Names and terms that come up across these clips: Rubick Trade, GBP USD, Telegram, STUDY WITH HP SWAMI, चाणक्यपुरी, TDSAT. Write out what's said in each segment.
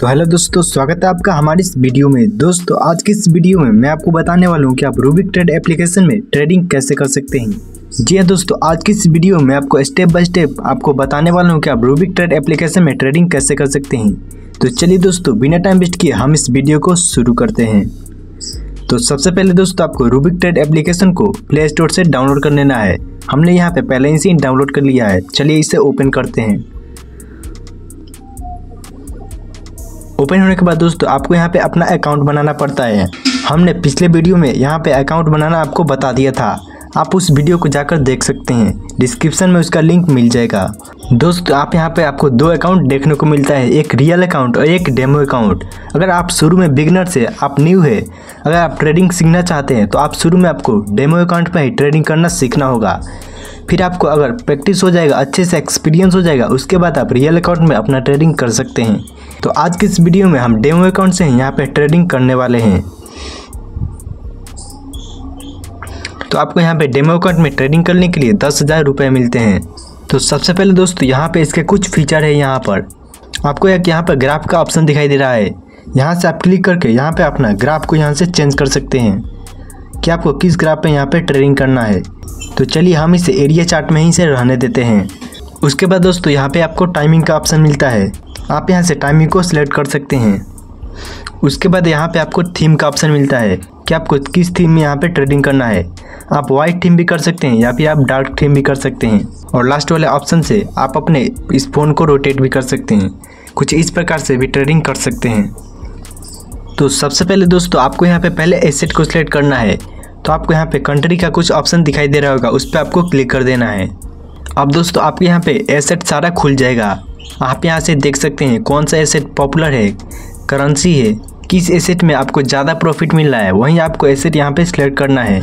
तो हेलो दोस्तों, स्वागत है आपका हमारी इस वीडियो में। दोस्तों आज की इस वीडियो में मैं आपको बताने वाला हूँ कि आप रूबिक ट्रेड एप्लीकेशन में ट्रेडिंग कैसे कर सकते हैं। जी हाँ दोस्तों, आज की इस वीडियो में आपको स्टेप बाय स्टेप आपको बताने वाला हूँ कि आप रूबिक ट्रेड एप्लीकेशन में ट्रेडिंग कैसे कर सकते हैं। तो चलिए दोस्तों, बिना टाइम वेस्ट किए हम इस वीडियो को शुरू करते हैं। तो सबसे पहले दोस्तों आपको रूबिक ट्रेड एप्लीकेशन को प्ले स्टोर से डाउनलोड कर लेना है। हमने यहाँ पे पहले ही डाउनलोड कर लिया है। चलिए इसे ओपन करते हैं। ओपन होने के बाद दोस्तों आपको यहाँ पे अपना अकाउंट बनाना पड़ता है। हमने पिछले वीडियो में यहाँ पे अकाउंट बनाना आपको बता दिया था, आप उस वीडियो को जाकर देख सकते हैं, डिस्क्रिप्शन में उसका लिंक मिल जाएगा। दोस्तों आप यहाँ पे आपको दो अकाउंट देखने को मिलता है, एक रियल अकाउंट और एक डेमो अकाउंट। अगर आप शुरू में बिगनर से आप न्यू है, अगर आप ट्रेडिंग सीखना चाहते हैं तो आप शुरू में आपको डेमो अकाउंट पर ही ट्रेडिंग करना सीखना होगा। फिर आपको अगर प्रैक्टिस हो जाएगा, अच्छे से एक्सपीरियंस हो जाएगा, उसके बाद आप रियल अकाउंट में अपना ट्रेडिंग कर सकते हैं। तो आज के इस वीडियो में हम डेमो अकाउंट से यहाँ पे ट्रेडिंग करने वाले हैं। तो आपको यहाँ पे डेमो अकाउंट में ट्रेडिंग करने के लिए 10,000 रुपये मिलते हैं। तो सबसे पहले दोस्तों यहाँ पे इसके कुछ फीचर है। यहाँ पर आपको एक यहाँ पर ग्राफ का ऑप्शन दिखाई दे रहा है। यहाँ से आप क्लिक करके यहाँ पे अपना ग्राफ को यहाँ से चेंज कर सकते हैं कि आपको किस ग्राफ पे यहाँ पे ट्रेडिंग करना है। तो चलिए हम इसे एरिया चार्ट में ही से रहने देते हैं। उसके बाद दोस्तों यहाँ पर आपको टाइमिंग का ऑप्शन मिलता है, आप यहाँ से टाइमिंग को सिलेक्ट कर सकते हैं। उसके बाद यहाँ पे आपको थीम का ऑप्शन मिलता है कि आपको किस थीम में यहाँ पे ट्रेडिंग करना है। आप वाइट थीम भी कर सकते हैं या फिर आप डार्क थीम भी कर सकते हैं। और लास्ट वाले ऑप्शन से आप अपने इस फ़ोन को रोटेट भी कर सकते हैं। कुछ इस प्रकार से भी ट्रेडिंग कर सकते हैं। तो सबसे पहले दोस्तों आपको यहाँ पे पहले एसेट को सिलेक्ट करना है। तो आपको यहाँ पे कंट्री का कुछ ऑप्शन दिखाई दे रहा होगा, उस पर आपको क्लिक कर देना है। अब दोस्तों आपके यहाँ पे एसेट सारा खुल जाएगा। आप यहाँ से देख सकते हैं कौन सा एसेट पॉपुलर है, करेंसी है, किस एसेट में आपको ज़्यादा प्रॉफिट मिल रहा है, वहीं आपको एसेट यहाँ पे सिलेक्ट करना है।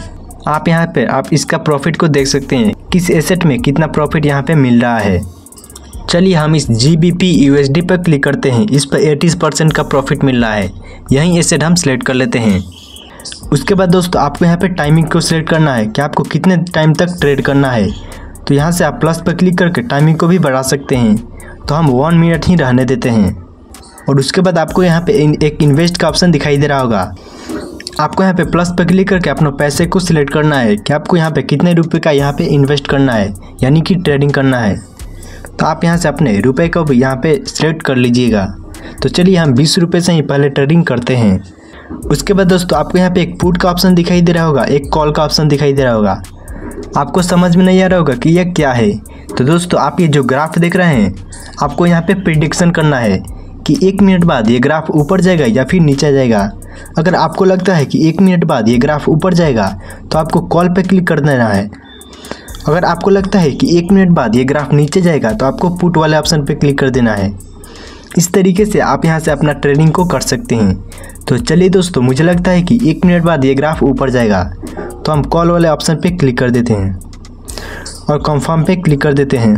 आप यहाँ पे आप इसका प्रॉफिट को देख सकते हैं, किस एसेट में कितना प्रॉफिट यहाँ पे मिल रहा है। चलिए हम इस GBP USD पर क्लिक करते हैं। इस पर 80% का प्रॉफिट मिल रहा है, यही एसेट हम सिलेक्ट कर लेते हैं। उसके बाद दोस्तों आपको यहाँ पर टाइमिंग को सिलेक्ट करना है कि आपको कितने टाइम तक ट्रेड करना है। तो यहाँ से आप प्लस पर क्लिक करके टाइमिंग को भी बढ़ा सकते हैं। तो हम 1 मिनट ही रहने देते हैं। और उसके बाद आपको यहाँ पे एक इन्वेस्ट का ऑप्शन दिखाई दे रहा होगा। आपको यहाँ पे प्लस पर क्लिक करके अपने पैसे को सिलेक्ट करना है कि आपको यहाँ पे कितने रुपए का यहाँ पे इन्वेस्ट करना है, यानी कि ट्रेडिंग करना है। तो आप यहाँ से अपने रुपए को भी यहाँ पे सिलेक्ट कर लीजिएगा। तो चलिए हम 20 रुपये से ही पहले ट्रेडिंग करते हैं। उसके बाद दोस्तों आपको यहाँ पर एक पुट का ऑप्शन दिखाई दे रहा होगा, एक कॉल का ऑप्शन दिखाई दे रहा होगा। आपको समझ में नहीं आ रहा होगा कि यह क्या है। तो दोस्तों आप ये जो ग्राफ देख रहे हैं, आपको यहाँ पे प्रिडिक्शन करना है कि 1 मिनट बाद ये ग्राफ ऊपर जाएगा या फिर नीचे जाएगा। अगर आपको लगता है कि 1 मिनट बाद ये ग्राफ ऊपर जाएगा तो आपको कॉल पे क्लिक कर देना है। अगर आपको लगता है कि 1 मिनट बाद ये ग्राफ नीचे जाएगा तो आपको पुट वाले ऑप्शन पे क्लिक कर देना है। इस तरीके से आप यहाँ से अपना ट्रेडिंग को कर सकते हैं। तो चलिए दोस्तों, मुझे लगता है कि 1 मिनट बाद ये ग्राफ ऊपर जाएगा तो हम कॉल वाले ऑप्शन पे क्लिक कर देते हैं और कंफर्म पे क्लिक कर देते हैं।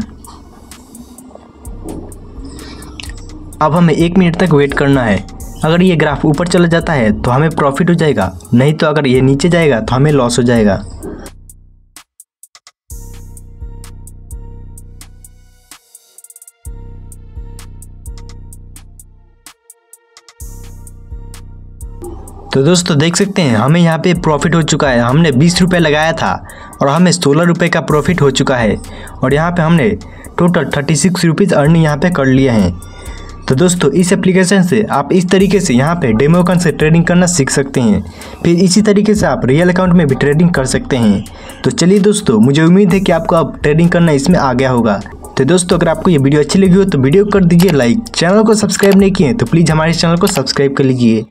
अब हमें 1 मिनट तक वेट करना है। अगर ये ग्राफ ऊपर चला जाता है तो हमें प्रॉफिट हो जाएगा, नहीं तो अगर ये नीचे जाएगा तो हमें लॉस हो जाएगा। तो दोस्तों देख सकते हैं हमें यहाँ पे प्रॉफिट हो चुका है। हमने 20 रुपये लगाया था और हमें 16 रुपये का प्रॉफिट हो चुका है। और यहाँ पे हमने टोटल 36 रुपीज़ अर्निंग यहाँ पे कर लिए हैं। तो दोस्तों इस एप्लीकेशन से आप इस तरीके से यहाँ पे डेमो अकाउंट से ट्रेडिंग करना सीख सकते हैं। फिर इसी तरीके से आप रियल अकाउंट में भी ट्रेडिंग कर सकते हैं। तो चलिए दोस्तों, मुझे उम्मीद है कि आपको अब ट्रेडिंग करना इसमें आ गया होगा। तो दोस्तों अगर आपको ये वीडियो अच्छी लगी हो तो वीडियो कर दीजिए लाइक। चैनल को सब्सक्राइब नहीं किए तो प्लीज़ हमारे चैनल को सब्सक्राइब कर लीजिए।